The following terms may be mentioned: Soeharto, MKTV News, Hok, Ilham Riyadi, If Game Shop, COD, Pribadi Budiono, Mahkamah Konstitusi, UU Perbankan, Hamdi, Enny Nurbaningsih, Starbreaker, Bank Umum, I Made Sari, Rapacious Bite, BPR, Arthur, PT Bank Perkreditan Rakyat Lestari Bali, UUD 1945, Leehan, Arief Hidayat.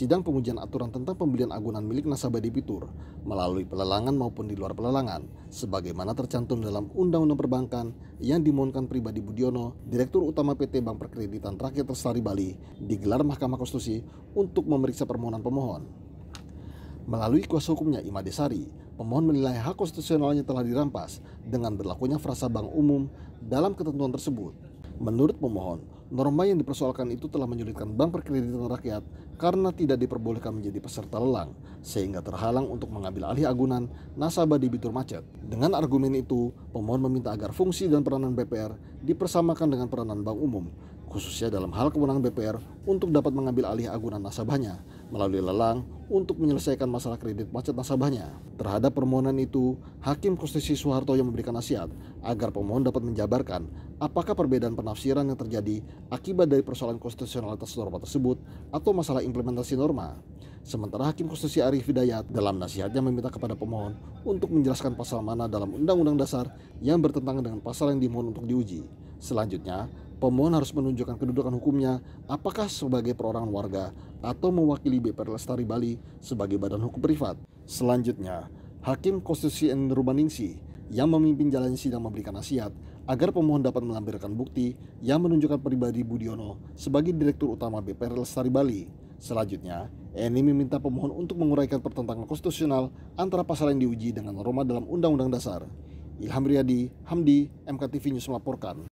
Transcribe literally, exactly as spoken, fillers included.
sidang pengujian aturan tentang pembelian agunan milik nasabah debitur melalui pelelangan maupun di luar pelelangan, sebagaimana tercantum dalam Undang-Undang Perbankan yang dimohonkan Pribadi Budiono, Direktur Utama P T Bank Perkreditan Rakyat Lestari Bali, digelar Mahkamah Konstitusi untuk memeriksa permohonan pemohon. Melalui kuasa hukumnya I Made Sari, pemohon menilai hak konstitusionalnya telah dirampas dengan berlakunya frasa bank umum dalam ketentuan tersebut. Menurut pemohon, norma yang dipersoalkan itu telah menyulitkan Bank Perkreditan Rakyat karena tidak diperbolehkan menjadi peserta lelang, sehingga terhalang untuk mengambil alih agunan nasabah debitur macet. Dengan argumen itu, pemohon meminta agar fungsi dan peranan B P R dipersamakan dengan peranan bank umum, khususnya dalam hal kewenangan B P R untuk dapat mengambil alih agunan nasabahnya melalui lelang untuk menyelesaikan masalah kredit macet nasabahnya. Terhadap permohonan itu, Hakim Konstitusi Soeharto yang memberikan nasihat agar pemohon dapat menjabarkan apakah perbedaan penafsiran yang terjadi akibat dari persoalan konstitusionalitas norma tersebut atau masalah implementasi norma. Sementara Hakim Konstitusi Arief Hidayat dalam nasihatnya meminta kepada pemohon untuk menjelaskan pasal mana dalam Undang-Undang Dasar yang bertentangan dengan pasal yang dimohon untuk diuji. Selanjutnya, pemohon harus menunjukkan kedudukan hukumnya, apakah sebagai perorangan warga atau mewakili B P R Lestari Bali sebagai badan hukum privat. Selanjutnya, Hakim Konstitusi Enny Nurbaningsih yang memimpin jalannya sidang memberikan nasihat agar pemohon dapat melampirkan bukti yang menunjukkan Pribadi Budiono sebagai Direktur Utama B P R Lestari Bali. Selanjutnya, Enny meminta pemohon untuk menguraikan pertentangan konstitusional antara pasal yang diuji dengan norma dalam Undang-Undang Dasar. Ilham Riyadi, Hamdi, M K T V News melaporkan.